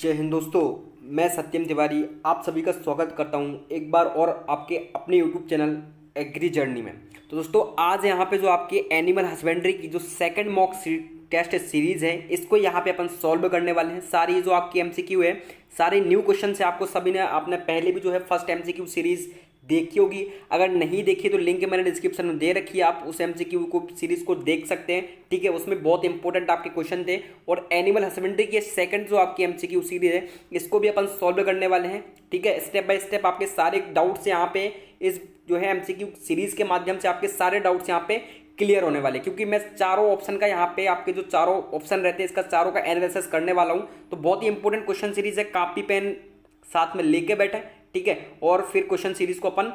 जय हिंद दोस्तों, मैं सत्यम तिवारी आप सभी का स्वागत करता हूं एक बार और आपके अपने YouTube चैनल एग्री जर्नी में। तो दोस्तों आज यहां पे जो आपके एनिमल हस्बेंड्री की जो सेकंड मॉक टेस्ट सीरीज़ है इसको यहां पे अपन सॉल्व करने वाले हैं। सारी जो आपकी MCQ है सारे न्यू क्वेश्चन है, आपको सभी ने आपने पहले भी जो है फर्स्ट MCQ सीरीज़ देखी होगी। अगर नहीं देखी तो लिंक मैंने डिस्क्रिप्शन में दे रखी है, आप उस MCQ को सीरीज़ को देख सकते हैं, ठीक है। उसमें बहुत इंपॉर्टेंट आपके क्वेश्चन थे और एनिमल हस्बेंड्री की सेकंड जो आपकी MCQ सीरीज़ है इसको भी अपन सॉल्व करने वाले हैं, ठीक है। स्टेप बाय स्टेप आपके सारे डाउट्स यहाँ पे इस जो है MCQ सीरीज़ के माध्यम से आपके सारे डाउट्स यहाँ पे क्लियर होने वाले, क्योंकि मैं चारों ऑप्शन का यहाँ पे आपके जो चारों ऑप्शन रहते हैं इसका चारों का एनालिसिस करने वाला हूँ। तो बहुत ही इंपॉर्टेंट क्वेश्चन सीरीज़ है, कापी पेन साथ में लेके बैठे, ठीक है, और फिर क्वेश्चन सीरीज को अपन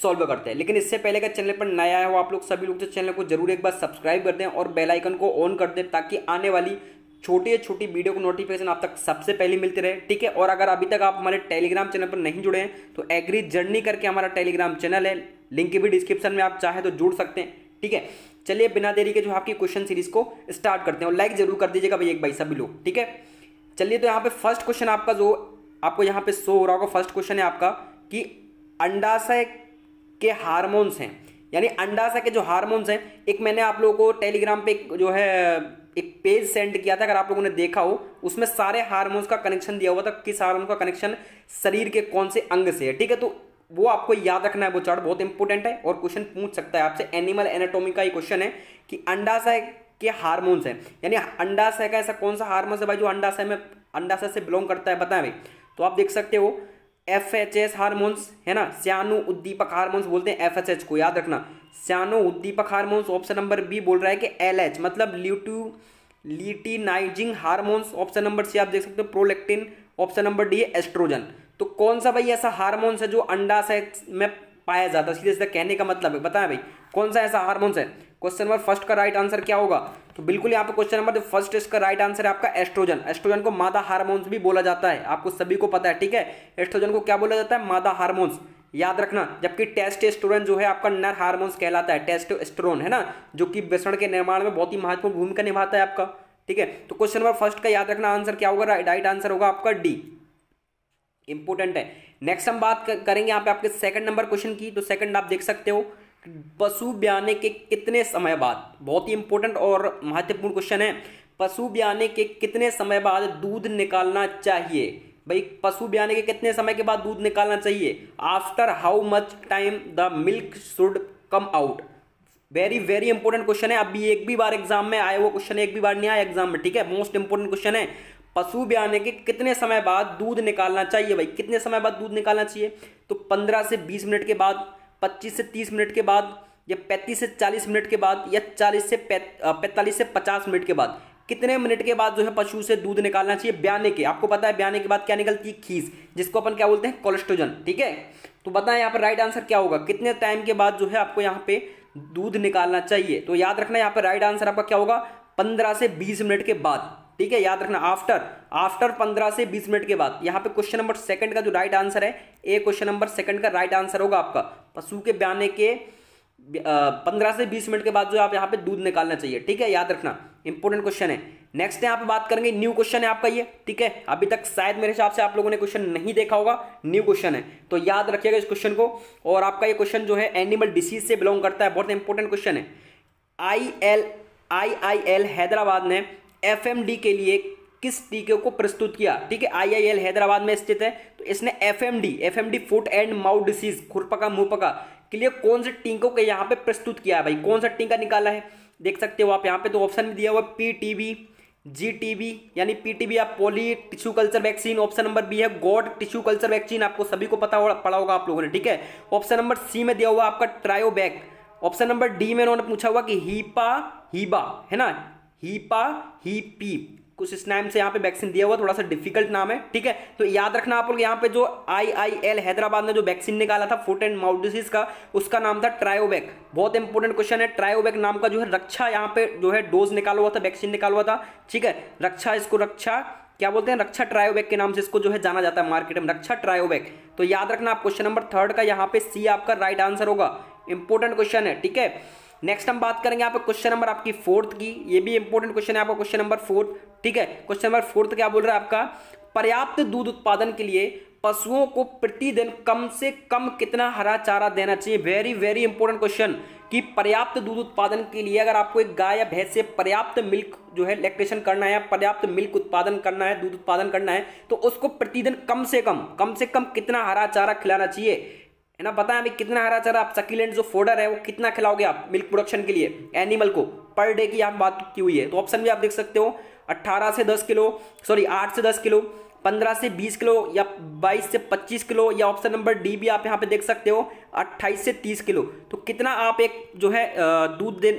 सॉल्व करते हैं। लेकिन इससे पहले का चैनल पर नया आया हो आप लोग सभी लोग जो चैनल को जरूर एक बार सब्सक्राइब कर दें और बेल आइकन को ऑन कर दें ताकि आने वाली छोटी वीडियो को नोटिफिकेशन आप तक सबसे पहले मिलते रहे, ठीक है। और अगर अभी तक आप हमारे टेलीग्राम चैनल पर नहीं जुड़े हैं तो एग्री जर्नी करके हमारा टेलीग्राम चैनल है, लिंक भी डिस्क्रिप्शन में, आप चाहे तो जुड़ सकते हैं, ठीक है। चलिए बिना देरी के जो आपकी क्वेश्चन सीरीज को स्टार्ट करते हैं और लाइक जरूर कर दीजिएगा भाई एक भाई सभी लोग, ठीक है। चलिए तो यहाँ पे फर्स्ट क्वेश्चन आपका जो आपको यहाँ पे शो हो रहा होगा, फर्स्ट क्वेश्चन है आपका कि अंडाशय के हार्मोन्स हैं, यानी अंडाशय के जो हार्मोन्स हैं, एक मैंने आप लोगों को टेलीग्राम पे जो है एक पेज सेंड किया था, अगर आप लोगों ने देखा हो उसमें सारे हार्मोन्स का कनेक्शन दिया हुआ था, किस हार्मोन का कनेक्शन शरीर के कौन से अंग से है, ठीक है। तो वो आपको याद रखना है, वो चार्ट बहुत इंपॉर्टेंट है और क्वेश्चन पूछ सकता है आपसे, एनिमल एनाटॉमी का ही क्वेश्चन है कि अंडाशय के हार्मोन्स हैं, यानी अंडाशय का ऐसा कौन सा हार्मोन्स है भाई जो अंडाशय से बिलोंग करता है, बताएं भाई। तो आप देख सकते हो FHS हार्मोन्स है ना, श्यानु उद्दीपक हार्मोन्स बोलते हैं FHS को, याद रखना श्यानु उद्दीपक हार्मोन्स। ऑप्शन नंबर बी बोल रहा है कि LH मतलब luteinizing hormones. Option number C आप देख सकते हो प्रोलेक्टिन। ऑप्शन नंबर डी है एस्ट्रोजन। तो कौन सा भाई ऐसा हार्मोन्स है जो अंडाशय में पाया जाता है, सीधे सीधा कहने का मतलब है, बताएं भाई कौन सा ऐसा हार्मोन्स है। क्वेश्चन नंबर फर्स्ट का राइट आंसर क्या होगा, तो बिल्कुल यहाँ पे क्वेश्चन नंबर फर्स्ट इसका राइट आंसर है आपका एस्ट्रोजन। एस्ट्रोजन को मादा हार्मोन्स भी बोला जाता है, आपको सभी को पता है, ठीक है। एस्ट्रोजन को क्या बोला जाता है, मादा हार्मोन्स, याद रखना। जबकि टेस्टोस्टेरोन जो है आपका नर हार्मोन्स कहलाता है, टेस्टोस्टेरोन है ना, जो कि वृषण के निर्माण में बहुत ही महत्वपूर्ण भूमिका निभाता है आपका, ठीक है। तो क्वेश्चन नंबर फर्स्ट का याद रखना आंसर क्या होगा, राइट आंसर होगा आपका डी, इंपॉर्टेंट है। नेक्स्ट हम बात करेंगे यहाँ पे आपके सेकंड नंबर क्वेश्चन की। तो सेकंड आप देख सकते हो पशु ब्याने के कितने समय बाद, बहुत ही इंपॉर्टेंट और महत्वपूर्ण क्वेश्चन है, पशु ब्याने के कितने समय बाद दूध निकालना चाहिए। भाई पशु ब्याने के कितने समय के बाद दूध निकालना चाहिए, after how much time the milk should come out. Very very important question है, अभी एक भी बार एग्जाम में आया हुआ क्वेश्चन, एक भी बार नहीं आया एग्जाम में, ठीक है। मोस्ट इंपॉर्टेंट क्वेश्चन है, पशु ब्याने के कितने समय बाद दूध निकालना चाहिए। भाई कितने समय बाद दूध निकालना चाहिए, तो 15 से 20 मिनट के बाद, 25 से 30 मिनट के बाद, या 35 से 40 मिनट के बाद, या 40 से 45 से 50 मिनट के बाद, कितने मिनट के बाद जो है पशु से दूध निकालना चाहिए ब्याने के। आपको पता है ब्याने के बाद क्या निकलती है, खीस, जिसको अपन क्या बोलते हैं, कोलेस्ट्रोजन, ठीक है। तो बताएं यहाँ पर राइट आंसर क्या होगा, कितने टाइम के बाद जो है आपको यहाँ पे दूध निकालना चाहिए। तो याद रखना यहाँ पर राइट आंसर आपका क्या होगा, 15 से 20 मिनट के बाद, ठीक है, याद रखना। आफ्टर 15 से 20 मिनट के बाद, यहाँ पे क्वेश्चन नंबर सेकंड का जो राइट आंसर है, ए क्वेश्चन नंबर सेकंड का राइट आंसर होगा आपका, पशु के ब्याने के 15 से 20 मिनट के बाद जो आप यहाँ पे दूध निकालना चाहिए, ठीक है, याद रखना, इंपॉर्टेंट क्वेश्चन है। नेक्स्ट यहाँ पे बात करेंगे, न्यू क्वेश्चन है आपका ये, ठीक है। अभी तक शायद मेरे हिसाब से आप लोगों ने क्वेश्चन नहीं देखा होगा, न्यू क्वेश्चन है तो याद रखिएगा इस क्वेश्चन को। और आपका ये क्वेश्चन जो है एनिमल डिसीज से बिलोंग करता है, बहुत इंपॉर्टेंट क्वेश्चन है। आई आई एल हैदराबाद ने FMD के लिए किस टीके को प्रस्तुत किया, ठीक है। IIL हैदराबाद में स्थित है, तो इसने FMD foot and mouth disease, खुरपका मुंहपका के लिए कौन से टीकों के यहाँ पे प्रस्तुत किया है। भाई कौन सा टीका निकाला है, देख सकते हो आप यहाँ पे, तो ऑप्शन भी दिया हुआ PTB GTB, यानी PTB या poly tissue culture vaccine. Option number B है गॉड टिश्यू कल्चर वैक्सीन, आपको सभी को पड़ा होगा आप लोगों ने, ठीक है। ऑप्शन नंबर सी में दिया हुआ आपका ट्रायोबैक। ऑप्शन नंबर डी में उन्होंने पूछा हुआ कि हीबा है ना, हीपी कुछ इस नाम से यहाँ पे वैक्सीन दिया हुआ, थोड़ा सा डिफिकल्ट नाम है, ठीक है। तो याद रखना आप लोग यहाँ पे जो IIL हैदराबाद ने जो वैक्सीन निकाला था फुट एंड माउथ डिसीज का, उसका नाम था ट्रायोबैक। बहुत इंपॉर्टेंट क्वेश्चन है, ट्रायोबैक नाम का जो है रक्षा यहाँ पे जो है डोज निकाला हुआ था, वैक्सीन निकाला हुआ था, ठीक है। इसको रक्षा क्या बोलते हैं, रक्षा ट्रायोबैक के नाम से इसको जो है जाना जाता है मार्केट में, रक्षा ट्रायोबैक। तो याद रखना आप क्वेश्चन नंबर थर्ड का यहाँ पे सी आपका राइट आंसर होगा, इंपॉर्टेंट क्वेश्चन है, ठीक है। नेक्स्ट हम बात करेंगे यहाँ पे क्वेश्चन नंबर आपकी फोर्थ की, ये भी इंपॉर्टेंट क्वेश्चन है आपका, क्वेश्चन नंबर फोर्थ, ठीक है। क्वेश्चन नंबर फोर्थ क्या बोल रहा है आपका, पर्याप्त दूध उत्पादन के लिए पशुओं को प्रतिदिन कम से कम कितना हरा चारा देना चाहिए? वेरी वेरी इंपॉर्टेंट क्वेश्चन कि पर्याप्त दूध उत्पादन के लिए अगर आपको एक गाय या भैंस से पर्याप्त मिल्क जो है लैक्टेशन करना है, पर्याप्त मिल्क उत्पादन करना है, दूध उत्पादन करना है, तो उसको प्रतिदिन कम से कम कितना हरा चारा खिलाना चाहिए, है ना? बताएं अभी कितना हरा चारा आप सक्यूलेंट जो फोडर है वो कितना खिलाओगे आप मिल्क प्रोडक्शन के लिए एनिमल को पर डे की यहाँ बात की हुई है। तो ऑप्शन में आप देख सकते हो 8 से 10 किलो, 15 से 20 किलो या 22 से 25 किलो या ऑप्शन नंबर डी भी आप यहाँ पे देख सकते हो 28 से 30 किलो। तो कितना आप एक जो है दूध दे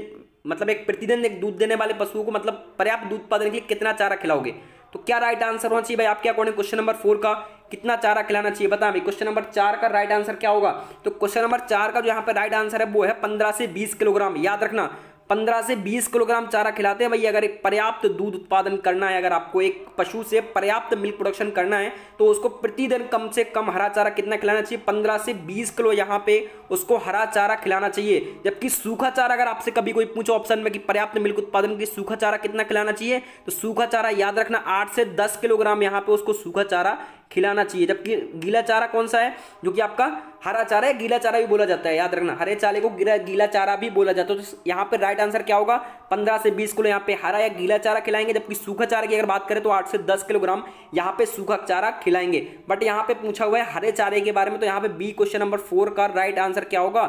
मतलब एक प्रतिदिन एक दूध देने वाले पशुओं को मतलब पर्याप्त दूध उत्पादन के लिए कितना चारा खिलाओगे? तो क्या राइट आंसर होना चाहिए भाई आपके अकॉर्डिंग क्वेश्चन नंबर 4 का? कितना चारा खिलाना चाहिए बताएं भाई। क्वेश्चन नंबर 4 का राइट आंसर क्या होगा? तो क्वेश्चन नंबर 4 का जो यहाँ पे राइट आंसर है वो है 15 से 20 किलोग्राम। याद रखना 15 से 20 किलोग्राम चारा खिलाते हैं भाई अगर एक पर्याप्त दूध उत्पादन करना है, अगर आपको एक पशु से पर्याप्त मिल्क प्रोडक्शन करना है तो उसको प्रतिदिन कम से कम हरा चारा कितना खिलाना चाहिए? 15 से 20 किलो यहाँ पे उसको हरा चारा खिलाना चाहिए। जबकि सूखा चारा अगर आपसे कभी कोई पूछो ऑप्शन में कि पर्याप्त मिल्क उत्पादन के सूखा चारा कितना खिलाना चाहिए, तो सूखा चारा याद रखना 8 से 10 किलोग्राम यहाँ पे उसको सूखा चारा खिलाना चाहिए। जबकि गीला चारा कौन सा है? जो कि आपका हरा चारा है, गीला चारा भी बोला जाता है, याद रखना हरे चारे को गीला चारा भी बोला जाता है। तो यहाँ पे राइट आंसर क्या होगा? 15 से 20 किलो यहाँ पे हरा या गीला चारा खिलाएंगे। जबकि सूखा चारा की अगर बात करें तो 8 से 10 किलोग्राम यहाँ पे सूखा चारा खिलाएंगे। बट यहाँ पे पूछा हुआ है हरे चारे के बारे में, तो यहाँ पे बी क्वेश्चन नंबर 4 का राइट आंसर क्या होगा?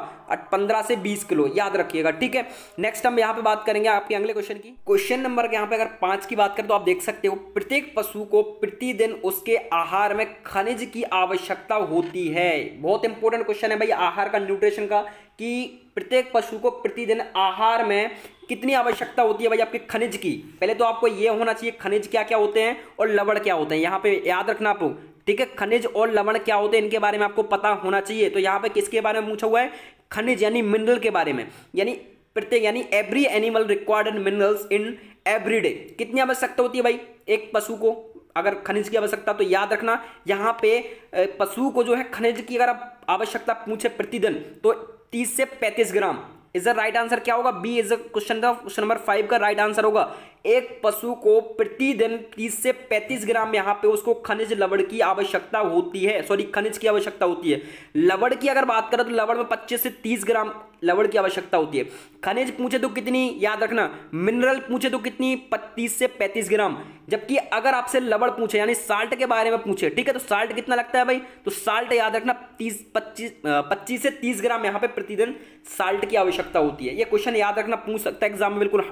15 से 20 किलो, याद रखिएगा। ठीक है, नेक्स्ट हम यहाँ पे बात करेंगे आपके अगले क्वेश्चन की। क्वेश्चन नंबर यहाँ पे अगर 5 की बात करें तो आप देख सकते हो प्रत्येक पशु को प्रतिदिन उसके आहार में खनिज की आवश्यकता होती है। बहुत इंपॉर्टेंट क्वेश्चन है भाई आहार का, न्यूट्रिशन का, कि प्रत्येक पशु को प्रतिदिन आहार में कितनी आवश्यकता होती है भाई आपके खनिज की। पहले तो आपको ये होना चाहिए खनिज क्या क्या होते हैं और लवण क्या होते हैं, यहाँ पे याद रखना आपको। ठीक है, खनिज और लवण क्या होते हैं इनके बारे में आपको पता होना चाहिए। तो यहाँ पे किसके बारे में पूछा हुआ है? खनिज यानी मिनरल के बारे में, यानी प्रत्येक यानी every animal required minerals in every day. कितनी आवश्यकता होती है भाई एक पशु को अगर खनिज की आवश्यकता, तो याद रखना यहाँ पे पशु को जो है खनिज की अगर आवश्यकता पूछे प्रतिदिन तो 30 से 35 gram. Is the right answer क्या होगा? बी इज क्वेश्चन नंबर 5 का राइट आंसर होगा। एक पशु को प्रतिदिन 30 से 35 ग्राम यहाँ पे उसको खनिज लवण की आवश्यकता होती है, सॉरी खनिज की आवश्यकता होती है। लवण की अगर बात करें तो लवण में 25 से 30 ग्राम लवण की आवश्यकता होती है। खनिज पूछे तो कितनी, याद रखना मिनरल पूछे तो कितनी, 30 से 35 ग्राम। जबकि अगर आपसे लवण पूछे यानी साल्ट के बारे में पूछे, ठीक है, तो साल्ट कितना लगता है भाई? तो साल्ट याद रखना 25 से 30 ग्राम यहाँ पे प्रतिदिन साल्ट की आवश्यकता होती है। ये क्वेश्चन याद रखना पूछ सकता है एग्जाम में, बिल्कुल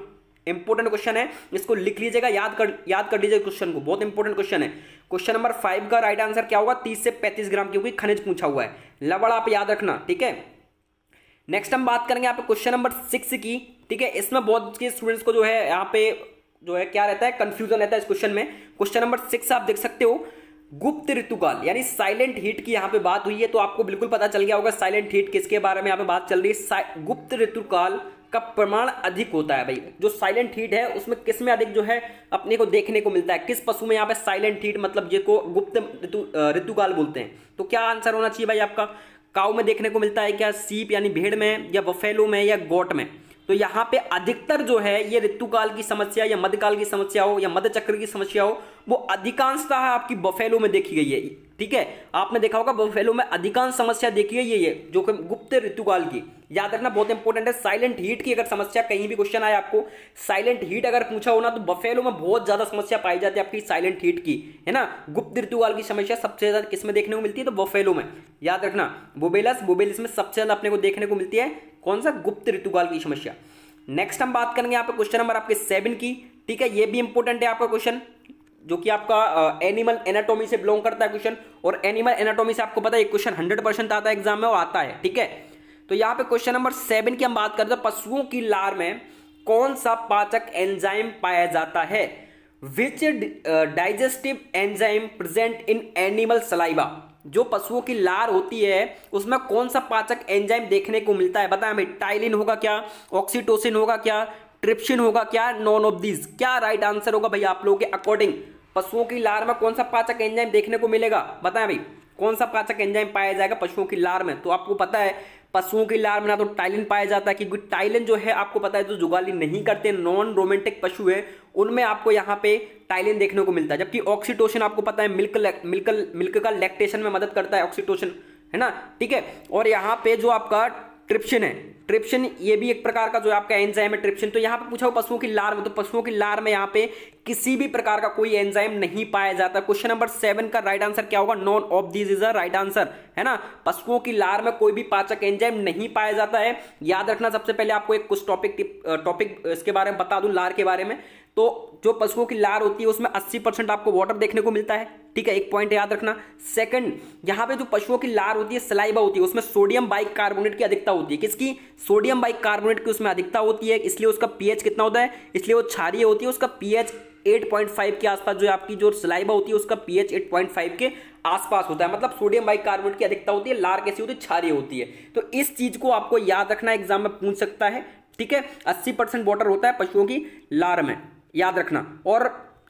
इंपॉर्टेंट क्वेश्चन है, इसको लिख लीजिएगा, याद कर लीजिएगा क्वेश्चन को, बहुत इंपॉर्टेंट क्वेश्चन है। क्वेश्चन नंबर 5 का राइट आंसर क्या होगा? 30 से 35 ग्राम क्योंकि खनिज पूछा हुआ है, लवण आप याद रखना। ठीक है, नेक्स्ट हम बात करेंगे यहाँ पे क्वेश्चन नंबर 6 की। ठीक है, इसमें बहुत के स्टूडेंट्स को जो है यहाँ पे जो है क्या रहता है, कंफ्यूजन रहता है इस क्वेश्चन में। क्वेश्चन नंबर 6 आप देख सकते हो गुप्त ऋतुकाल यानी साइलेंट हीट की यहाँ पे बात हुई है, तो आपको बिल्कुल पता चल गया होगा साइलेंट हीट किसके बारे में यहाँ पे बात चल रही है। गुप्त ऋतुकाल का प्रमाण अधिक होता है भाई, जो साइलेंट हीट है उसमें किस में अधिक जो है अपने को देखने को मिलता है, किस पशु में यहाँ पे साइलेंट हीट मतलब जिसको गुप्त ऋतुकाल बोलते हैं। तो क्या आंसर होना चाहिए भाई आपका? काऊ में देखने को मिलता है क्या, सीप यानी भेड़ में, या बफेलो में, या गोट में? तो यहाँ पे अधिकतर जो है ये ऋतुकाल की समस्या या मध्यकाल की समस्या हो या मध्य चक्र की समस्या हो, वो अधिकांशतः आपकी बफेलो में देखी गई है। ठीक है, आपने देखा होगा बफेलो में अधिकांश समस्या देखी गई है ये जो कि गुप्त ऋतुकाल की, याद रखना बहुत इंपॉर्टेंट है। साइलेंट हीट की अगर समस्या कहीं भी क्वेश्चन आए आपको, साइलेंट हीट अगर पूछा हो ना, तो बफेलो में बहुत ज्यादा समस्या पाई जाती है आपकी साइलेंट हीट की, है ना। गुप्त ऋतुकाल की समस्या सबसे ज्यादा किसमें देखने को मिलती है? तो बफेलो में, याद रखना बोबेलस में सबसे ज्यादा अपने को देखने को मिलती है कौन सा? गुप्त ऋतुकाल की समस्या। नेक्स्ट हम बात करेंगे यहाँ पे क्वेश्चन नंबर आपके 7 की। ठीक है, ये भी इंपॉर्टेंट है आपका क्वेश्चन, जो कि आपका एनिमल एनाटॉमी से बिलोंग करता है क्वेश्चन, और एनिमल एनाटॉमी से आपको पता है क्वेश्चन 100% आता है एग्जाम में और आता है। ठीक है, तो यहाँ पे क्वेश्चन नंबर 7 की हम बात करते हैं, पशुओं की लार में कौन सा पाचक एंजाइम पाया जाता है? Which digestive enzyme present in animal saliva. जो पशुओं की लार होती है उसमें कौन सा पाचक एंजाइम देखने को मिलता है बताएं हमें। टाइलिन होगा क्या, ऑक्सीटोसिन होगा क्या, ट्रिप्सिन होगा क्या, नॉन ऑफ दीज? क्या राइट आंसर होगा भाई आप लोगों के अकॉर्डिंग? पशुओं की लार में कौन सा पाचक एंजाइम देखने को मिलेगा बताएं भाई, कौन सा पाचक एंजाइम पाया जाएगा पशुओं की लार में? तो आपको पता है पशुओं की लार में ना तो टाइलिन पाया जाता है, क्योंकि टाइलिन जो है आपको पता है जो जुगाली नहीं करते नॉन रोमेंटिक पशु है उनमें आपको यहाँ पे टाइलिन देखने को मिलता है। जबकि ऑक्सीटोसिन आपको पता है मिल्क का लैक्टेशन में मदद करता है, ऑक्सीटोसिन है ना, ठीक है। और यहाँ पे जो आपका ट्रिप्सिन है, ट्रिप्सिन ये भी एक प्रकार का जो आपका एंजाइम है ट्रिप्सिन। तो यहाँ पे पूछा हुआ पशुओं की लार में, तो पशुओं की लार में यहाँ पे किसी भी प्रकार का कोई एंजाइम नहीं पाया जाता। क्वेश्चन नंबर 7 का राइट आंसर क्या होगा? None of these is a right answer, है ना। पशुओं की लार में कोई भी पाचक एंजाइम नहीं पाया जाता है। याद रखना, सबसे पहले आपको एक कुछ टॉपिक इसके बारे में बता दूं, लार के बारे में। तो जो पशुओं की लार होती है उसमें 80% आपको वाटर देखने को मिलता है, ठीक है, एक पॉइंट याद रखना। सेकंड, यहाँ पे जो पशुओं की लार होती है सलाइवा होती है, उसमें सोडियम बाइकार्बोनेट की अधिकता होती है। किसकी? सोडियम बाइकार्बोनेट की उसमें अधिकता होती है, इसलिए उसका पीएच कितना होता है, इसलिए वो क्षारीय होती है। उसका पीएच 8.5 के आसपास, जो आपकी जो सलाइवा होती है उसका पीएच 8.5 के आसपास होता है, मतलब सोडियम बाइकार्बोनेट की अधिकता होती है। लार कैसी होती है? क्षारीय होती है। तो इस चीज को आपको याद रखना, एग्जाम में पूछ सकता है, ठीक है। 80% वाटर होता है पशुओं की लार में, याद रखना। और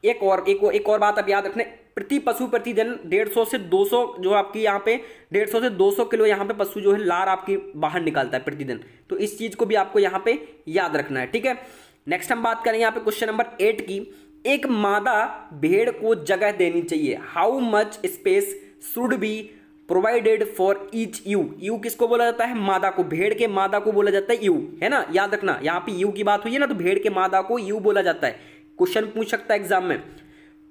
एक और बात आप याद रखना, प्रति पशु प्रति जन 150 से 200 जो आपकी यहाँ पे 150 से 200 किलो यहाँ पे पशु जो है लार आपकी बाहर निकालता है प्रतिदिन। तो इस चीज को भी आपको यहाँ पे याद रखना है, ठीक है। नेक्स्ट हम बात करेंगे यहाँ पे क्वेश्चन नंबर 8 की, एक मादा भेड़ को जगह देनी चाहिए, how much space should be provided for each you. You किसको बोला जाता है? मादा को, भेड़ के मादा को बोला जाता है यू, है ना, याद रखना। यहाँ पे यू की बात हुई है ना, तो भेड़ के मादा को यू बोला जाता है। क्वेश्चन पूछ सकता है एग्जाम में।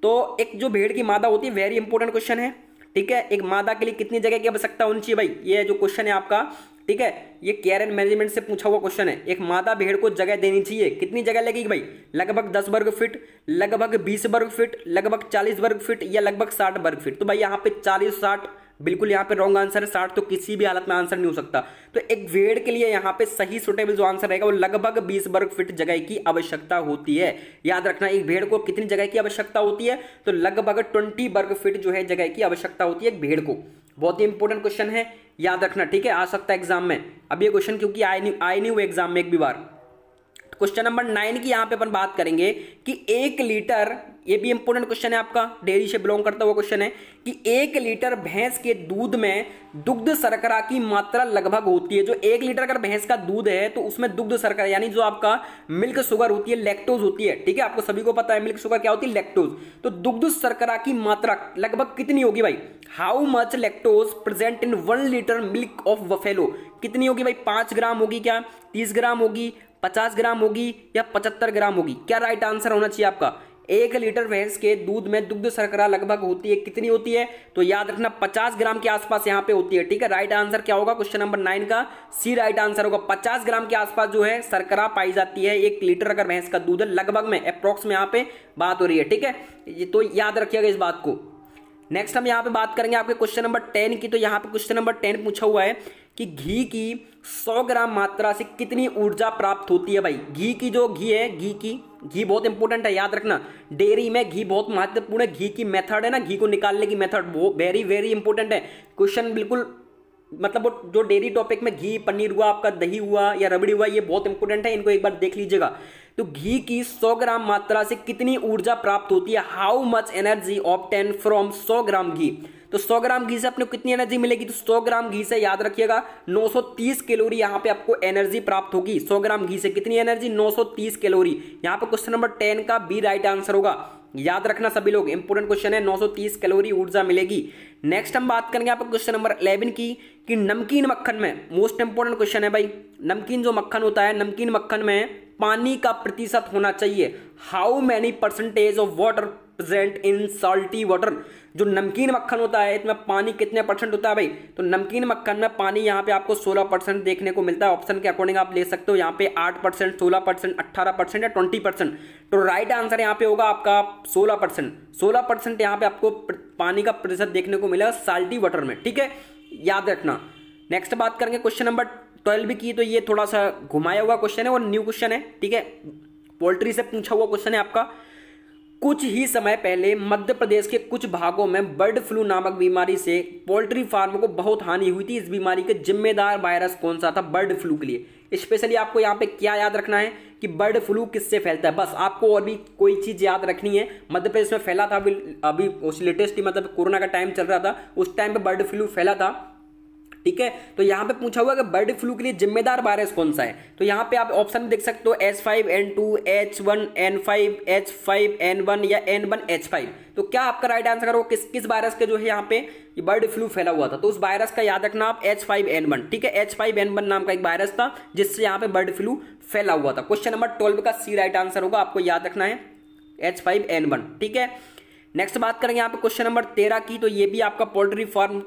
तो एक जो भेड़ की मादा होती है, वेरी इंपॉर्टेंट क्वेश्चन है, ठीक है। एक मादा के लिए कितनी जगह की आवश्यकता होनी चाहिए भाई, ये जो क्वेश्चन है आपका, ठीक है, ये केयर एंड मैनेजमेंट से पूछा हुआ क्वेश्चन है। एक मादा भेड़ को जगह देनी चाहिए, कितनी जगह लगेगी भाई? लगभग 10 वर्ग फीट, लगभग 20 वर्ग फीट, लगभग 40 वर्ग फीट या लगभग 60 वर्ग फीट। तो भाई यहाँ पे 40-60 बिल्कुल यहाँ पे रॉन्ग आंसर है। 60 तो किसी भी हालत में आंसर नहीं हो सकता। तो एक भेड़ के लिए यहाँ पे सही सुटेबल जो आंसर रहेगा वो लगभग 20 वर्ग फीट जगह की आवश्यकता होती है। याद रखना, एक भेड़ को कितनी जगह की आवश्यकता होती है? तो लगभग 20 वर्ग फीट जो है जगह की आवश्यकता होती है एक भेड़ को। बहुत ही इंपॉर्टेंट क्वेश्चन है, याद रखना, ठीक है, आ सकता है एग्जाम में। अब ये क्वेश्चन क्योंकि आए नहीं हुए एग्जाम में एक भी बार। क्वेश्चन नंबर 9 की यहाँ पे अपन बात करेंगे कि 1 लीटर, ये भी इंपॉर्टेंट क्वेश्चन है आपका, डेयरी से बिलोंग करता हुआ क्वेश्चन है, कि 1 लीटर भैंस के दूध में दुग्ध शर्करा की मात्रा लगभग होती है। जो 1 लीटर अगर भैंस का दूध है तो उसमें दुग्ध शर्करा यानी जो आपका मिल्क शुगर होती है, लैक्टोज होती है, ठीक है, आपको सभी को पता है मिल्क शुगर क्या होती है, लैक्टोज। तो दुग्ध शर्करा की मात्रा लगभग कितनी होगी भाई? How much lactose present in 1 litre milk of buffalo. कितनी होगी भाई? 5 ग्राम होगी क्या, 30 ग्राम होगी, 50 ग्राम होगी या 75 ग्राम होगी? क्या राइट आंसर होना चाहिए आपका? 1 लीटर भैंस के दूध में दुग्ध शर्करा लगभग होती है, कितनी होती है? तो याद रखना 50 ग्राम के आसपास यहाँ पे होती है, ठीक है। राइट आंसर क्या होगा क्वेश्चन नंबर 9 का? सी राइट आंसर होगा। 50 ग्राम के आसपास जो है शर्करा पाई जाती है 1 लीटर अगर भैंस का दूध है, लगभग में, अप्रोक्स में यहाँ पे बात हो रही है, ठीक है। तो याद रखिएगा इस बात को। नेक्स्ट हम यहाँ पे बात करेंगे आपके क्वेश्चन नंबर 10 की। तो यहाँ पे क्वेश्चन नंबर 10 पूछा हुआ है कि घी की 100 ग्राम मात्रा से कितनी ऊर्जा प्राप्त होती है भाई? घी की, जो घी है, घी बहुत इंपॉर्टेंट है, याद रखना। डेयरी में घी बहुत महत्वपूर्ण है, घी की मेथड है ना, घी को निकालने की मेथड वो वेरी वेरी इंपॉर्टेंट है। क्वेश्चन बिल्कुल, मतलब वो जो डेयरी टॉपिक में घी, पनीर हुआ आपका, दही हुआ या रबड़ी हुआ, ये बहुत इंपॉर्टेंट है, इनको एक बार देख लीजिएगा। तो घी की 100 ग्राम मात्रा से कितनी ऊर्जा प्राप्त होती है? How much energy obtain from 100 gram ghee. तो 100 ग्राम घी से अपने कितनी एनर्जी मिलेगी? तो 100 ग्राम घी से याद रखिएगा 930 कैलोरी यहाँ पे आपको एनर्जी प्राप्त होगी। 100 ग्राम घी से कितनी एनर्जी? 930 कैलोरी। यहाँ पे क्वेश्चन नंबर 10 का बी राइट आंसर होगा, याद रखना सभी लोग, इंपॉर्टेंट क्वेश्चन है। 930 कैलोरी ऊर्जा मिलेगी। नेक्स्ट हम बात करेंगे आपको क्वेश्चन नंबर 11 की कि नमकीन मक्खन में, मोस्ट इंपॉर्टेंट क्वेश्चन है भाई, नमकीन जो मक्खन होता है, नमकीन मक्खन में पानी का प्रतिशत होना चाहिए। How many percentage of water present in salty water. जो नमकीन मक्खन होता है इसमें पानी कितने परसेंट होता है भाई? तो नमकीन मक्खन में पानी यहाँ पे आपको 16% देखने को मिलता है। ऑप्शन के अकॉर्डिंग आप ले सकते हो, यहाँ पे 8%, 16%, 18% या 20%। तो राइट आंसर यहाँ पे होगा आपका 16%। 16% यहाँ पे आपको पानी का प्रतिशत देखने को मिलेगा साल्टी वाटर में, ठीक है, याद रखना। नेक्स्ट बात करेंगे क्वेश्चन नंबर 12 की। तो ये थोड़ा सा घुमाया हुआ क्वेश्चन है और न्यू क्वेश्चन है, ठीक है, पोल्ट्री से पूछा हुआ क्वेश्चन है आपका। कुछ ही समय पहले मध्य प्रदेश के कुछ भागों में बर्ड फ्लू नामक बीमारी से पोल्ट्री फार्म को बहुत हानि हुई थी। इस बीमारी के जिम्मेदार वायरस कौन सा था बर्ड फ्लू के लिए? स्पेशली आपको यहाँ पे क्या याद रखना है कि बर्ड फ्लू किससे फैलता है, बस आपको और भी कोई चीज़ याद रखनी है। मध्य प्रदेश में फैला था अभी, उस लेटेस्ट, मतलब कोरोना का टाइम चल रहा था, उस टाइम पर बर्ड फ्लू फैला था, ठीक है। तो यहाँ पे पूछा हुआ कि बर्ड फ्लू के लिए जिम्मेदार वायरस कौन सा है, तो यहाँ पे आप ऑप्शन देख सकते हो H5N2, H1N5, H5N1 या N1H5। तो क्या आपका राइट आंसर है वो किस किस वायरस के जो है यहाँ पे ये बर्ड फ्लू फैला हुआ था, तो उस वायरस का याद रखना आप H5N1, ठीक है। H5N1 नाम का एक वायरस था जिससे यहाँ पे बर्ड फ्लू फैला हुआ था। क्वेश्चन नंबर 12 का सी राइट आंसर होगा, आपको याद रखना है H5N1, ठीक है। नेक्स्ट बात करेंगे यहाँ पे क्वेश्चन नंबर 13 की, तो ये भी आपका पोल्ट्री फार्म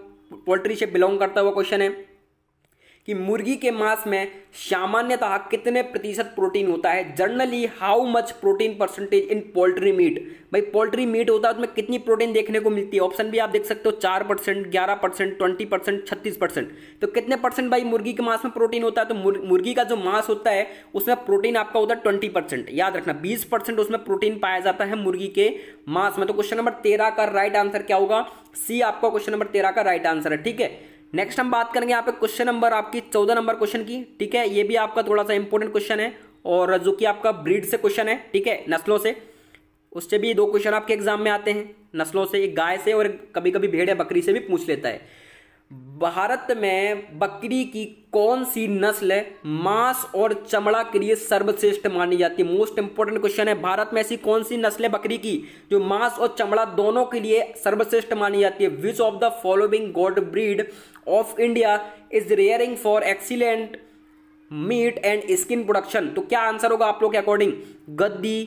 पोल्ट्री से बिलोंग करता हुआ क्वेश्चन है कि मुर्गी के मांस में सामान्यतः कितने प्रतिशत प्रोटीन होता है, generally how much protein percentage in poultry meat. भाई पोल्ट्री मीट होता है उसमें कितनी प्रोटीन देखने को मिलती है, ऑप्शन भी आप देख सकते हो 4%, 11%, 20%, 36%। तो कितने परसेंट भाई मुर्गी के मांस में प्रोटीन होता है, तो मुर्गी का जो मांस होता है उसमें प्रोटीन आपका होता है 20%, याद रखना 20% उसमें प्रोटीन पाया जाता है मुर्गी के मांस में। तो क्वेश्चन नंबर 13 का राइट आंसर क्या होगा, सी आपका क्वेश्चन नंबर 13 का राइट आंसर है, ठीक है। नेक्स्ट हम बात करेंगे यहाँ पे क्वेश्चन नंबर आपकी 14 नंबर क्वेश्चन की, ठीक है। ये भी आपका थोड़ा सा इंपॉर्टेंट क्वेश्चन है और जो कि आपका ब्रीड से क्वेश्चन है, ठीक है, नस्लों से। उससे भी दो क्वेश्चन आपके एग्जाम में आते हैं, नस्लों से, एक गाय से और कभी कभी भेड़ या बकरी से भी पूछ लेता है। भारत में बकरी की कौन सी नस्ल मांस और चमड़ा के लिए सर्वश्रेष्ठ मानी जाती है, मोस्ट इंपोर्टेंट क्वेश्चन है। भारत में ऐसी कौन सी नस्ल है बकरी की जो मांस और चमड़ा दोनों के लिए सर्वश्रेष्ठ मानी जाती है। Which of the following goat breed of India is rearing for excellent meat and skin production. तो क्या आंसर होगा आप लोग के अकॉर्डिंग, गद्दी,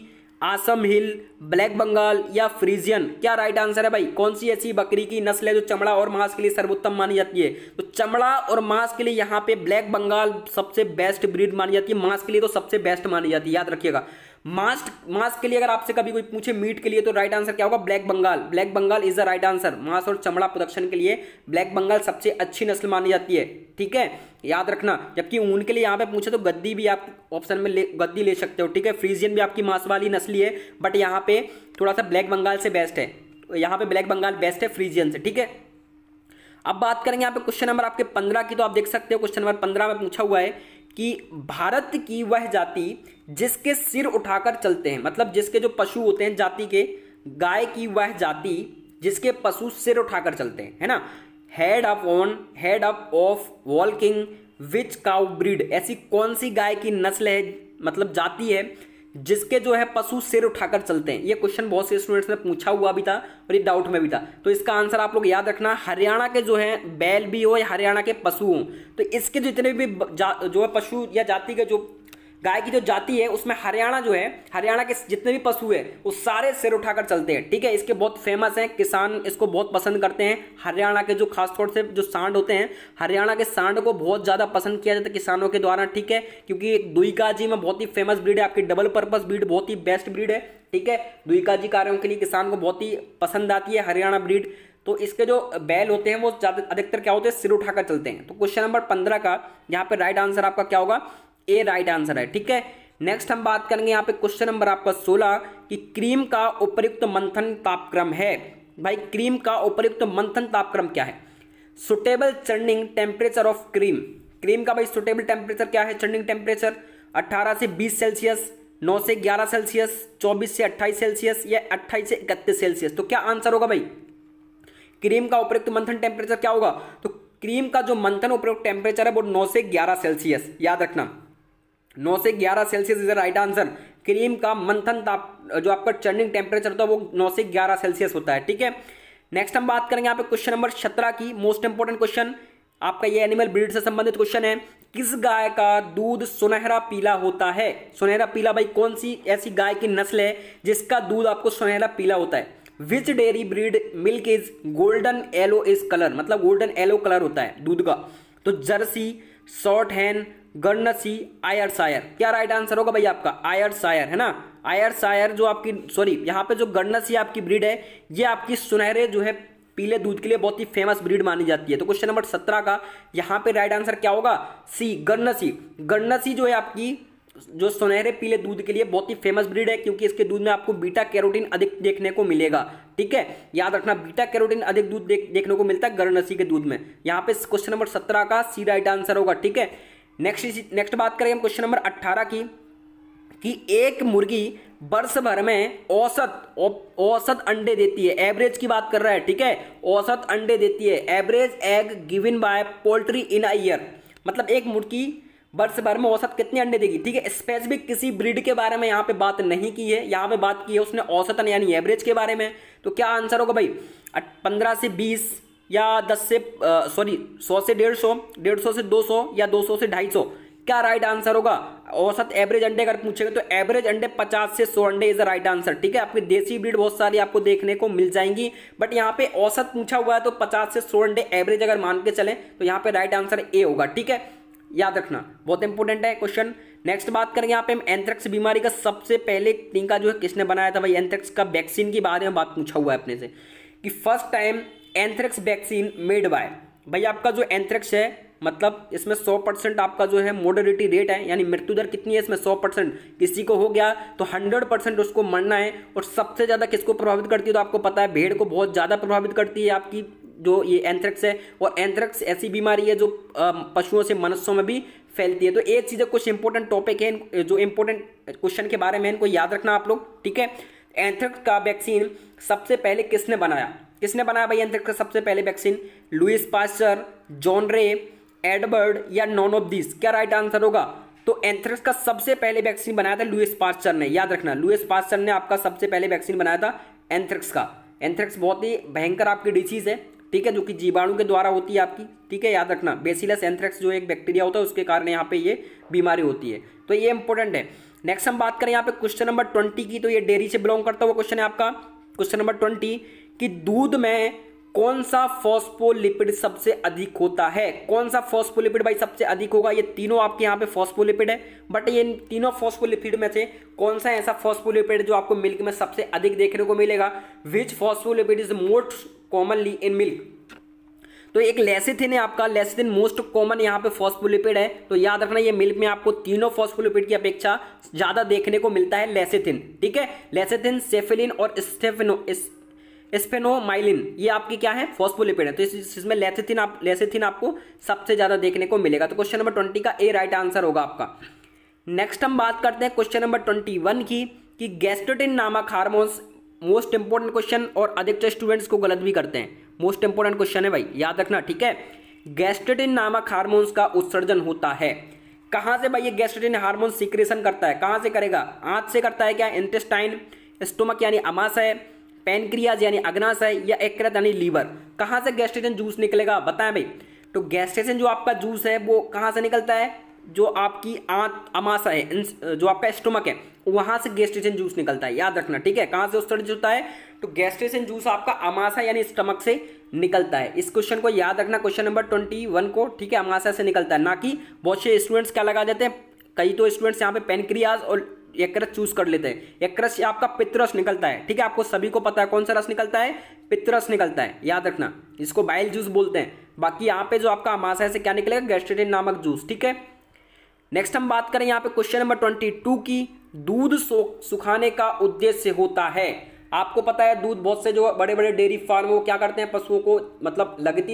आसम हिल, ब्लैक बंगाल या फ्रीजियन, क्या राइट आंसर है भाई। कौन सी ऐसी बकरी की नस्ल है जो चमड़ा और मांस के लिए सर्वोत्तम मानी जाती है, तो चमड़ा और मांस के लिए यहाँ पे ब्लैक बंगाल सबसे बेस्ट ब्रीड मानी जाती है, मांस के लिए तो सबसे बेस्ट मानी जाती है, याद रखिएगा। मांस के लिए अगर आपसे कभी कोई पूछे मीट के लिए तो राइट आंसर क्या होगा, black Bengal is the right answer. मांस और चमड़ा प्रोडक्शन के लिए ब्लैक बंगाल सबसे अच्छी नस्ल मानी जाती है, ठीक है, याद रखना। जबकि ऊन के लिए यहाँ पे पूछे तो गद्दी भी आप ऑप्शन में गद्दी ले सकते हो, ठीक है। फ्रीजियन भी आपकी मांस वाली नस्ली है, बट यहाँ पे थोड़ा सा ब्लैक बंगाल से बेस्ट है, यहाँ पे ब्लैक बंगाल बेस्ट है फ्रीजियन से, ठीक है। अब बात करेंगे यहाँ पे क्वेश्चन नंबर आपके 15 की, तो आप देख सकते हो क्वेश्चन नंबर 15 में पूछा हुआ है कि भारत की वह जाति जिसके सिर उठाकर चलते हैं, मतलब जिसके जो पशु होते हैं जाति के, गाय की वह जाति जिसके पशु सिर उठाकर चलते हैं, है ना। Head up of walking which cow breed, ऐसी कौन सी गाय की नस्ल है, मतलब जाति है जिसके जो है पशु सिर उठाकर चलते हैं। ये क्वेश्चन बहुत से स्टूडेंट्स ने पूछा हुआ भी था और ये डाउट में भी था, तो इसका आंसर आप लोग याद रखना हरियाणा के जो है बैल भी हो या हरियाणा के पशु हो, तो इसके जितने भी जो है पशु या जाति के जो गाय की जो जाति है उसमें हरियाणा जो है, हरियाणा के जितने भी पशु है वो सारे सिर उठाकर चलते हैं, ठीक है। इसके बहुत फेमस हैं, किसान इसको बहुत पसंद करते हैं, हरियाणा के जो खासतौर से जो सांड होते हैं, हरियाणा के सांड को बहुत ज़्यादा पसंद किया जाता है किसानों के द्वारा, ठीक है, क्योंकि दुईकाजी में बहुत ही फेमस ब्रीड है आपकी, डबल पर्पस ब्रीड, बहुत ही बेस्ट ब्रीड है, ठीक है। दुईकाजी कार्यों के लिए किसान को बहुत ही पसंद आती है हरियाणा ब्रीड, तो इसके जो बैल होते हैं वो ज़्यादा अधिकतर क्या होते हैं, सिर उठाकर चलते हैं। तो क्वेश्चन नंबर 15 का यहाँ पर राइट आंसर आपका क्या होगा, ए राइट आंसर है, ठीक है। नेक्स्ट हम बात करेंगे यहाँ पे क्वेश्चन नंबर आपका 16 कि क्रीम का उपयुक्त मंथन तापक्रम है। भाई क्रीम का उपयुक्त मंथन तापक्रम क्या है, suitable churning temperature of cream. Cream का भाई सुटेबल टेम्परेचर क्या है, चर्निंग टेम्परेचर 18 से 20 सेल्सियस, 9 से 11 सेल्सियस, 24 से 28 सेल्सियस या 28 से 31 सेल्सियस। तो क्या आंसर होगा भाई, क्रीम का उपयुक्त मंथन टेम्परेचर क्या होगा, तो क्रीम का जो मंथन उपयुक्त टेम्परेचर है वो 9 से 11 सेल्सियस, याद रखना 9 से 11 Celsius is right answer. Cream का मंथन ताप जो आपका चर्निंग टेम्परेचर होता है वो 9 से 11 सेल्सियस होता है, ठीक है। नेक्स्ट हम बात करेंगे यहाँ पे क्वेश्चन नंबर 17 की, मोस्ट इंपोर्टेंट क्वेश्चन आपका ये एनिमल ब्रीड से संबंधित क्वेश्चन है। किस गाय का दूध सुनहरा पीला होता है, सुनहरा पीला भाई कौन सी ऐसी गाय की नस्ल है जिसका दूध आपको सुनहरा पीला होता है। Which dairy breed milk is golden yellow is colour, मतलब गोल्डन येलो कलर होता है दूध का, तो Jersey, short hand, Guernsey, Ayrshire, क्या राइट आंसर होगा भाई आपका, आयरशायर, है ना। आयरशायर जो आपकी यहाँ पे जो गन्नसी आपकी ब्रीड है ये आपकी सुनहरे जो है पीले दूध के लिए बहुत ही फेमस ब्रीड मानी जाती है। तो क्वेश्चन नंबर 17 का यहाँ पे राइट आंसर क्या होगा, सी गन्नसी। गन्नसी जो है आपकी जो सुनहरे पीले दूध के लिए बहुत ही फेमस ब्रीड है, क्योंकि इसके दूध में आपको बीटा कैरोटीन अधिक देखने को मिलेगा, ठीक है, याद रखना बीटा कैरोटीन अधिक दूध देखने को मिलता है गन्नसी के दूध में। यहाँ पे क्वेश्चन नंबर 17 का सी राइट आंसर होगा, ठीक है। नेक्स्ट बात करें हम क्वेश्चन नंबर 18 की कि एक मुर्गी वर्ष भर में औसत अंडे देती है, एवरेज की बात कर रहा है, ठीक है, औसत अंडे देती है, average egg given by poultry in a year, मतलब एक मुर्गी वर्ष भर में औसत कितने अंडे देगी, ठीक है। स्पेसिफिक किसी ब्रीड के बारे में यहाँ पे बात नहीं की है, यहाँ पे बात की है उसने औसतन यानी एवरेज के बारे में। तो क्या आंसर होगा भाई, 15 से 20 या 100 से 150, 150 से 200 या 200 से 250, क्या राइट आंसर होगा। औसत एवरेज अंडे अगर पूछेगा तो एवरेज अंडे 50 से 100 अंडे इज राइट आंसर, ठीक है। आपकी देसी ब्रीड बहुत सारी आपको देखने को मिल जाएंगी, बट यहाँ पे औसत पूछा हुआ है तो 50 से 100 अंडे एवरेज अगर मान के चलें तो यहाँ पे राइट आंसर ए होगा, ठीक है, याद रखना, बहुत इंपॉर्टेंट है क्वेश्चन। नेक्स्ट बात करेंगे यहाँ पे हम एंथ्रेक्स बीमारी का सबसे पहले टीका जो है किसने बनाया था भाई, एंथ्रेक्स का वैक्सीन के बारे में बात पूछा हुआ है अपने से कि first time anthrax vaccine made by, भाई आपका जो एंथ्रेक्स है मतलब इसमें 100% आपका जो है मोर्टेलिटी रेट है, यानी मृत्यु दर कितनी है इसमें 100%, किसी को हो गया तो 100% उसको मरना है। और सबसे ज़्यादा किसको प्रभावित करती है, तो आपको पता है भेड़ को बहुत ज़्यादा प्रभावित करती है आपकी जो ये एंथ्रेक्स है। और एंथ्रेक्स ऐसी बीमारी है जो पशुओं से मनुष्यों में भी फैलती है। तो ये चीज़ें कुछ इंपॉर्टेंट टॉपिक है जो इंपॉर्टेंट क्वेश्चन के बारे में इनको याद रखना आप लोग, ठीक है। एंथ्रेक्स का वैक्सीन सबसे पहले किसने बनाया, किसने बनाया भाई एंथ्रेक्स का सबसे पहले vaccine, Louis Pasteur, John Ray, Edward या नॉन ऑफ दिस, क्या राइट आंसर होगा। तो एंथ्रेक्स का सबसे पहले वैक्सीन बनाया था लुइस पास्चर ने, याद रखना लुइस पास्चर ने आपका सबसे पहले वैक्सीन बनाया था एंथ्रेक्स का। एंथ्रेक्स बहुत ही भयंकर आपकी डिसीज है, ठीक है, जो कि जीवाणु के द्वारा होती है आपकी, ठीक है, याद रखना। बेसिलस एंथ्रेक्स जो एक बैक्टीरिया होता है उसके कारण यहाँ पे ये बीमारी होती है, तो ये इंपॉर्टेंट है। नेक्स्ट हम बात करें यहाँ पे क्वेश्चन नंबर 20 की, तो ये डेयरी से बिलोंग करता हुआ क्वेश्चन है आपका, क्वेश्चन नंबर 20 कि दूध में कौन सा फॉस्फोलिपिड सबसे अधिक होता है, कौन सा फॉस्फोलिपिड भाई सबसे अधिक होगा। ये तीनों आपके यहाँ पे फॉस्फोलिपिड है, बट ये तीनों फॉस्फोलिपिड में से कौन सा ऐसा फॉस्फोलिपिड जो आपको मिल्क में सबसे अधिक देखने को मिलेगा, which phospholipid is most commonly in milk. तो एक लेसिथिन है आपका, लेसिथिन मोस्ट कॉमन यहाँ पे फॉस्फोलिपिड है, तो याद रखना ये मिल्क में आपको तीनों फॉस्फोलिपिड की अपेक्षा ज्यादा देखने को मिलता है लेसिथिन, ठीक है। लेसिथिन, सेफिलिन और स्फेनोमाइलिन ये आपके क्या है फॉस्फोलिपिड है, तो इसमें लेसिथिन आपको सबसे ज्यादा देखने को मिलेगा। तो क्वेश्चन नंबर 20 का ए राइट आंसर होगा आपका। नेक्स्ट हम बात करते हैं क्वेश्चन नंबर 21 की कि गैस्ट्रोटिन नामक हार्मोन्स, मोस्ट इंपोर्टेंट क्वेश्चन और अधिकतर स्टूडेंट्स को गलत भी करते हैं, मोस्ट इंपोर्टेंट क्वेश्चन है भाई, याद रखना, ठीक है। गैस्ट्रोटिन नामक हार्मोन्स का उत्सर्जन होता है कहाँ से भाई, ये गैस्ट्रोटिन हार्मोन सीक्रेशन करता है, कहाँ से करेगा, आंत से करता है क्या, इंटेस्टाइन, स्टोमक यानी आमाशय, पेनक्रियाज यानी अग्नाशय या यकृत यानी लीवर। कहाँ से गैस्ट्रोजन जूस निकलेगा बताएं भाई, तो गैस्ट्रोजन जो आपका जूस है वो कहाँ से निकलता है, जो आपकी आंत अमाशय है, जो आपका स्टोमक है, वहां से गैस्ट्रोजन जूस निकलता है, याद रखना, ठीक है। कहाँ से उत्सर्जित होता है, तो गैस्ट्रोजन जूस आपका अमाशय यानी स्टमक से निकलता है। इस क्वेश्चन को याद रखना, क्वेश्चन नंबर 21 को, ठीक है, अमाशय से निकलता है, ना कि बहुत से स्टूडेंट्स क्या लगा देते हैं, कई तो स्टूडेंट्स यहाँ पे पेनक्रियाज और यकृत चूज कर लेते हैं, यकृत से आपका पित्तरस निकलता है, ठीक है, आपको सभी को पता है कौन सा रस निकलता है, पित्तरस निकलता है, याद रखना, इसको बाइल जूस बोलते हैं। बाकी यहाँ पे जो आपका आमाशय से क्या निकलेगा, गैस्ट्रोटिन नामक जूस, ठीक है। नेक्स्ट हम बात करें यहाँ पे क्वेश्चन नंबर 22 की, दूध सुखाने का उद्देश्य होता है। आपको पता है दूध बहुत से जो बड़े बड़े डेयरी फार्म वो क्या करते हैं, पशुओं को मतलब लगती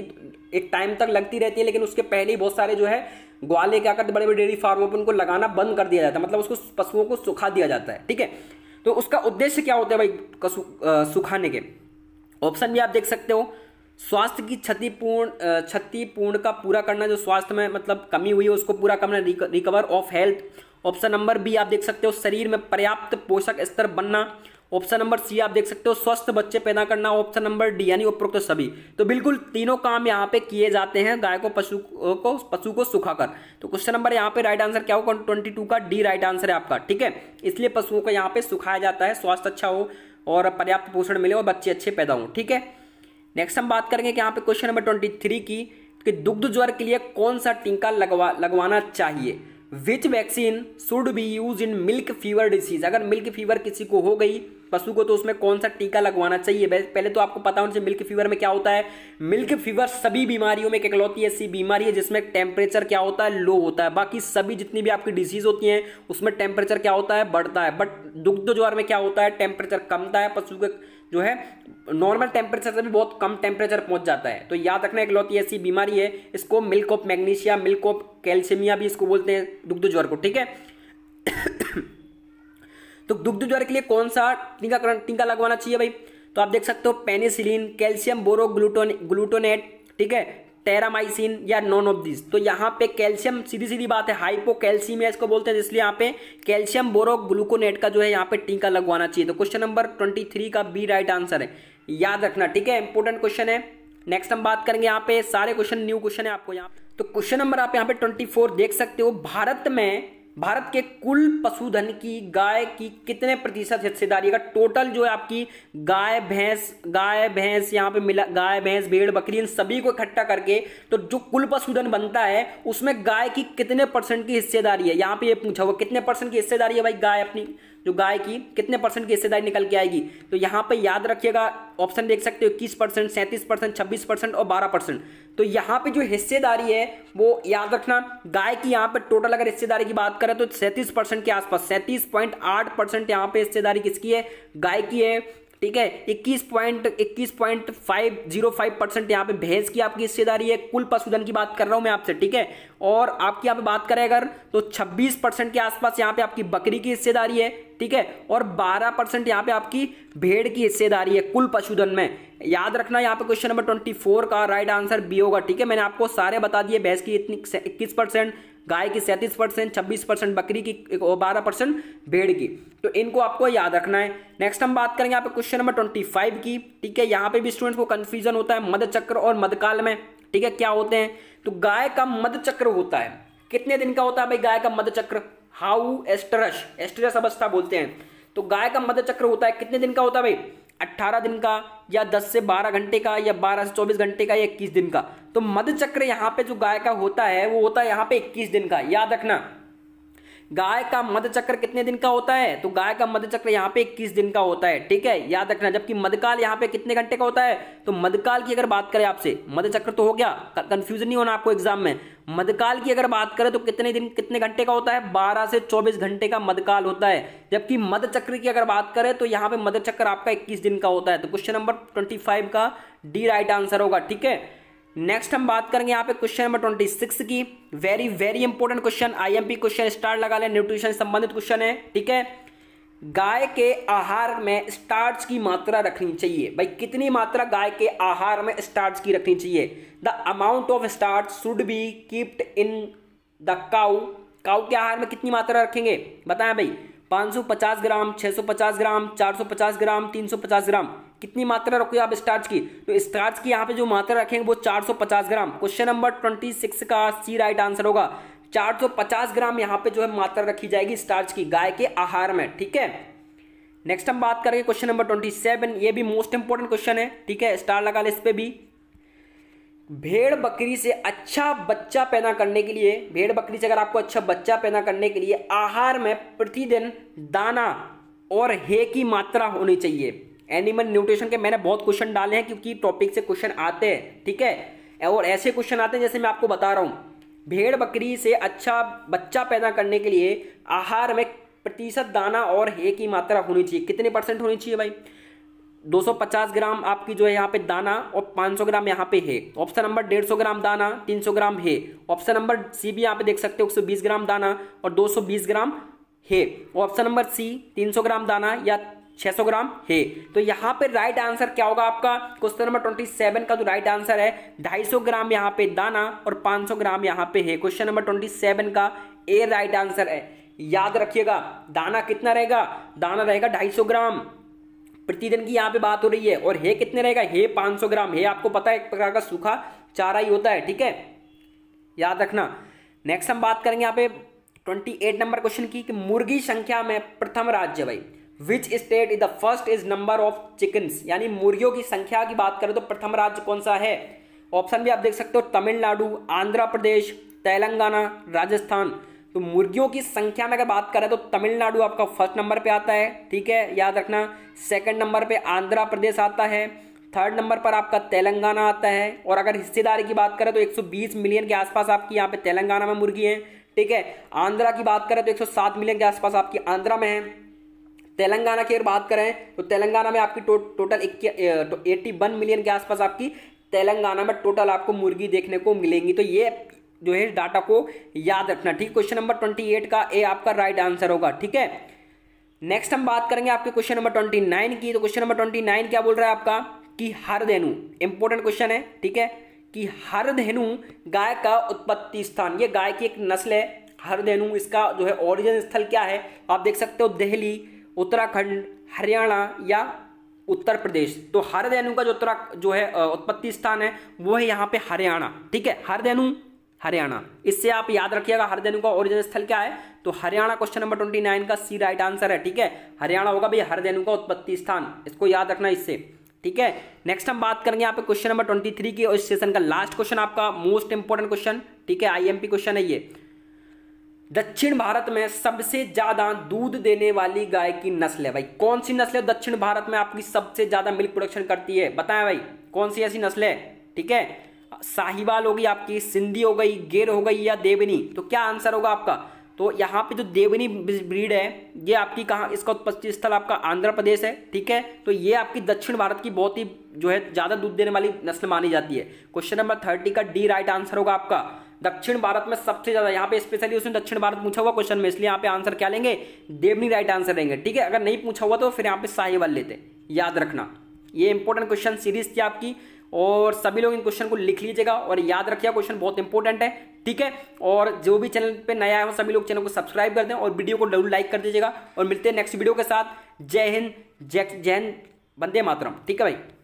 एक टाइम तक लगती रहती है, लेकिन उसके पहले ही बहुत सारे जो है ग्वाले क्या करते, बड़े बड़े डेयरी फार्मों पर उनको लगाना बंद कर दिया जाता है, मतलब उसको पशुओं को सुखा दिया जाता है, ठीक है। तो उसका उद्देश्य क्या होता है भाई सुखाने के, ऑप्शन भी आप देख सकते हो, स्वास्थ्य की क्षतिपूर्ण का पूरा करना, जो स्वास्थ्य में मतलब कमी हुई है उसको पूरा करना, recover of health, option number B आप देख सकते हो, शरीर में पर्याप्त पोषक स्तर बनना, ऑप्शन नंबर सी आप देख सकते हो, स्वस्थ बच्चे पैदा करना, ऑप्शन नंबर डी यानी उपरोक्त सभी। तो बिल्कुल तीनों काम यहाँ पे किए जाते हैं गाय को पशु को सुखाकर। तो क्वेश्चन नंबर यहाँ पे राइट आंसर क्या होगा, 22 का डी राइट आंसर है आपका, ठीक है। इसलिए पशुओं को यहाँ पे सुखाया जाता है, स्वास्थ्य अच्छा हो और पर्याप्त पोषण मिले और बच्चे अच्छे पैदा हों, ठीक है। नेक्स्ट हम बात करेंगे कि यहाँ पे क्वेश्चन नंबर 23 की, दुग्ध ज्वर के लिए कौन सा टीका लगवाना चाहिए, which vaccine should be use in milk fever disease. अगर मिल्क फीवर किसी को हो गई पशु को तो उसमें कौन सा टीका लगवाना चाहिए, पहले तो आपको पता होना चाहिए मिल्क फीवर में क्या होता है। मिल्क फीवर सभी बीमारियों में एक इकलौती ऐसी बीमारी है जिसमें टेम्परेचर क्या होता है, लो होता है, बाकी सभी जितनी भी आपकी डिसीज होती हैं उसमें टेम्परेचर क्या होता है, बढ़ता है, बट दुग्ध ज्वर में क्या होता है, टेम्परेचर कमता है, पशु के जो है नॉर्मल टेम्परेचर से भी बहुत कम टेम्परेचर पहुंच जाता है। तो याद रखना इकलौती ऐसी बीमारी है, इसको milk of magnesia, milk of calcaemia भी इसको बोलते हैं दुग्ध ज्वर को, ठीक है। तो दुग्ध ज्वर के लिए कौन सा टीका लगवाना चाहिए भाई, तो आप देख सकते हो पेनिसिलिन, कैल्शियम बोरोग्लूटोनेट, ठीक है, टेरामाइसिन या नॉन ऑफ दिस। तो यहाँ पे कैल्शियम, सीधी सीधी बात है हाइपोकैल्सीमिया इसको बोलते हैं, इसलिए यहाँ पे कैल्शियम बोरोग्लूकोनेट का जो है यहाँ पे टीका लगवाना चाहिए। तो क्वेश्चन नंबर 23 का बी राइट आंसर है, याद रखना, ठीक है, इंपॉर्टेंट क्वेश्चन है। नेक्स्ट हम बात करेंगे, यहाँ पे सारे क्वेश्चन न्यू क्वेश्चन है आपको यहाँ। तो क्वेश्चन नंबर आप यहाँ पे 24 देख सकते हो, भारत के कुल पशुधन की गाय की कितने प्रतिशत हिस्सेदारी का टोटल जो है आपकी गाय भैंस यहाँ पे मिला, गाय भैंस भेड़ बकरी इन सभी को इकट्ठा करके तो जो कुल पशुधन बनता है उसमें गाय की कितने परसेंट की हिस्सेदारी है, यहाँ पे ये पूछा हुआ कितने परसेंट की हिस्सेदारी है भाई, गाय अपनी जो गाय की कितने परसेंट की हिस्सेदारी निकल के आएगी। तो यहाँ पे याद रखिएगा, ऑप्शन देख सकते हो 21%, 37%, 26% और 12%। तो यहाँ पे जो हिस्सेदारी है वो याद रखना, गाय की यहाँ पे टोटल अगर हिस्सेदारी की बात करें तो 37% के आसपास, 37.8% यहाँ पे हिस्सेदारी किसकी है, गाय की है, ठीक है, 21.505% यहाँ पे भैंस की आपकी हिस्सेदारी है, कुल पशुधन की बात कर रहा हूँ मैं आपसे, ठीक है। और आपकी यहाँ पे बात करें अगर तो 26% के आसपास यहाँ पे आपकी बकरी की हिस्सेदारी है, ठीक है, और 12% यहाँ पे आपकी भेड़ की हिस्सेदारी है कुल पशुधन में, याद रखना। यहाँ पे क्वेश्चन नंबर 24 का राइट आंसर बी होगा, ठीक है। मैंने आपको सारे बता दिए, भैंस की इतनी 21%, गाय की 37%, 26%, बकरी की 12%, भेड़ की, तो इनको आपको याद रखना है। नेक्स्ट हम बात करेंगे यहाँ पे क्वेश्चन नंबर 25 की, ठीक है। यहाँ पे भी स्टूडेंट्स को कंफ्यूजन होता है मध्य चक्र और मध्यकाल में, ठीक है, क्या होते हैं। तो गाय का मध्य चक्र होता है, कितने दिन का होता है भाई गाय का मध्य चक्र, हाउ एस्टरस, एस्टरस अवस्था बोलते हैं। तो गाय का मध्य चक्र होता है, कितने दिन का होता है भाई, 18 दिन का या 10 से 12 घंटे का या 12 से 24 घंटे का या 21 दिन का। तो मध्य चक्र यहाँ पे जो गाय का होता है वो होता है यहाँ पे 21 दिन का, याद रखना। गाय का मध्य चक्र कितने दिन का होता है, तो गाय का मध्य चक्र यहाँ पे 21 दिन का होता है, ठीक है, याद रखना। जबकि मध्यकाल यहाँ पे कितने घंटे का होता है, तो मध्यकाल की अगर बात करें आपसे, मध्य चक्र तो हो गया, कंफ्यूजन नहीं होना आपको एग्जाम में। मध्यकाल की अगर बात करें तो कितने दिन कितने घंटे का होता है, 12 से 24 घंटे का मध्यकाल होता है। जबकि मध्य चक्र की अगर बात करें तो यहाँ पे मध्य चक्र आपका 21 दिन का होता है। तो क्वेश्चन नंबर 25 का डी राइट आंसर होगा, ठीक है। नेक्स्ट हम बात करेंगे यहाँ पे क्वेश्चन नंबर 26 की, very very important question, IMP question, star लगा ले, न्यूट्रिशन से संबंधित क्वेश्चन है, ठीक है। गाय के आहार में स्टार्च की मात्रा रखनी चाहिए भाई, कितनी मात्रा गाय के आहार में स्टार्च की रखनी चाहिए। The amount of starch should be keeped in the cow, cow के आहार में कितनी मात्रा रखेंगे बताएं भाई, 550 ग्राम, 650 ग्राम, 450 ग्राम, 350 ग्राम, कितनी मात्रा रखोगे आप स्टार्च की। तो स्टार्च की यहाँ पे जो मात्रा रखेंगे वो 450 ग्राम। क्वेश्चन नंबर 26 का सी राइट आंसर होगा, 450 ग्राम यहाँ पे जो है मात्रा रखी जाएगी स्टार्च की गाय के आहार में, ठीक है। नेक्स्ट हम बात करेंगे क्वेश्चन नंबर 27, ये भी मोस्ट इंपोर्टेंट क्वेश्चन है, ठीक है, स्टार लगा ले इस पे भी। भेड़ बकरी से अच्छा बच्चा पैदा करने के लिए, भेड़ बकरी से अगर आपको अच्छा बच्चा पैदा करने के लिए आहार में प्रतिदिन दाना और हे की मात्रा होनी चाहिए। एनिमल न्यूट्रिशन के मैंने बहुत क्वेश्चन डाले हैं क्योंकि टॉपिक से क्वेश्चन आते हैं, ठीक है, और ऐसे क्वेश्चन आते हैं जैसे मैं आपको बता रहा हूँ। भेड़ बकरी से अच्छा बच्चा पैदा करने के लिए आहार में प्रतिशत दाना और हे की मात्रा होनी चाहिए, कितने परसेंट होनी चाहिए भाई, 250 ग्राम आपकी जो है यहाँ पे दाना और 500 ग्राम यहाँ पे है। ऑप्शन नंबर 150 ग्राम दाना, 300 ग्राम है। ऑप्शन नंबर सी भी यहाँ पे देख सकते हो, 120 ग्राम दाना और 220 ग्राम है। ऑप्शन नंबर सी 300 ग्राम दाना या 600 ग्राम है। तो यहाँ पे राइट आंसर क्या होगा आपका, क्वेश्चन नंबर 27 का जो राइट आंसर है, 250 ग्राम यहाँ पे दाना और 500 ग्राम यहाँ पे है। क्वेश्चन नंबर 27 का ए राइट आंसर है, याद रखिएगा। दाना कितना रहेगा, दाना रहेगा 250 ग्राम प्रतिदिन की यहाँ पे बात हो रही है, और हे कितने रहेगा, हे 500 ग्राम है। आपको पता है एक प्रकार का सूखा चारा ही होता है, ठीक है, याद रखना। नेक्स्ट हम बात करेंगे यहाँ पे 28 नंबर क्वेश्चन की कि मुर्गी संख्या में प्रथम राज्य भाई, which state is the first is number of chickens, यानी मुर्गियों की संख्या की बात करें तो प्रथम राज्य कौन सा है। ऑप्शन भी आप देख सकते हो, तमिलनाडु, आंध्र प्रदेश, तेलंगाना, राजस्थान। तो मुर्गियों की संख्या में अगर बात करें तो तमिलनाडु आपका फर्स्ट नंबर पे आता है, ठीक है, याद रखना। सेकंड नंबर पे आंध्र प्रदेश आता है, थर्ड नंबर पर आपका तेलंगाना आता है, और अगर हिस्सेदारी की बात करें तो 120 मिलियन के आसपास आपकी यहाँ पे तेलंगाना में मुर्गी है, ठीक है। आंध्रा की बात करें तो 107 मिलियन के आसपास आपकी आंध्रा में है। तेलंगाना की अगर बात करें तो तेलंगाना में आपकी टोटल 81 मिलियन के आसपास आपकी तेलंगाना में टोटल आपको मुर्गी देखने को मिलेंगी। तो ये जो है डाटा को याद रखना, ठीक। क्वेश्चन नंबर 28 का ए आपका राइट आंसर होगा, ठीक है। नेक्स्ट हम बात करेंगे आपके क्वेश्चन नंबर 29 की। तो क्वेश्चन नंबर 29 क्या बोल रहा है आपका कि हर धेनु, इंपॉर्टेंट क्वेश्चन है ठीक है, कि हर धेनु गाय का उत्पत्ति स्थान, ये गाय की एक नस्ल है हर धेनु, इसका जो है ओरिजिन स्थल क्या है आप देख सकते हो, दिल्ली, उत्तराखंड, हरियाणा या उत्तर प्रदेश। तो हर धेनु का जो है उत्पत्ति स्थान है वो है यहाँ पे हरियाणा, ठीक है, हर धेनु हरियाणा, इससे आप याद रखिएगा हर धेनु का ओरिजिन स्थल क्या है, तो हरियाणा क्वेश्चन नंबर 29 का सी राइट आंसर है, ठीक है, हरियाणा होगा भाई हर धेनु का उत्पत्ति स्थान, इसको याद रखना इससे, ठीक है। नेक्स्ट हम बात करेंगे यहाँ पे क्वेश्चन नंबर 23 की, और इस सेशन का लास्ट क्वेश्चन आपका मोस्ट इंपोर्टेंट क्वेश्चन, ठीक है, आईएमपी क्वेश्चन है ये। दक्षिण भारत में सबसे ज्यादा दूध देने वाली गाय की नस्ल है, भाई कौन सी नस्ल है दक्षिण भारत में आपकी सबसे ज्यादा मिल्क प्रोडक्शन करती है, बताएं भाई कौन सी ऐसी नस्ल है, ठीक है, साहिवाल होगी आपकी, सिंधी हो गई, गिर हो गई या देवनी, तो क्या आंसर होगा आपका। तो यहाँ पे जो देवनी ब्रीड है ये आपकी कहाँ, इसका उत्पत्ति स्थल आपका आंध्र प्रदेश है, ठीक है, तो ये आपकी दक्षिण भारत की बहुत ही जो है ज्यादा दूध देने वाली नस्ल मानी जाती है। क्वेश्चन नंबर 30 का डी राइट आंसर होगा आपका, दक्षिण भारत में सबसे ज्यादा, यहाँ पे स्पेशली उसने दक्षिण भारत पूछा हुआ क्वेश्चन में, इसलिए यहाँ पे आंसर क्या लेंगे, देवनी राइट आंसर लेंगे, ठीक है, अगर नहीं पूछा हुआ तो फिर यहाँ पे साहिवाल लेते, याद रखना। ये इंपॉर्टेंट क्वेश्चन सीरीज थी आपकी, और सभी लोग इन क्वेश्चन को लिख लीजिएगा और याद रखिएगा क्वेश्चन बहुत इंपॉर्टेंट है, ठीक है, और जो भी चैनल पे नया है वो सभी लोग चैनल को सब्सक्राइब कर दें और वीडियो को जरूर लाइक कर दीजिएगा, और मिलते हैं नेक्स्ट वीडियो के साथ। जय हिंद, जय हिंद, वंदे मातरम, ठीक है भाई।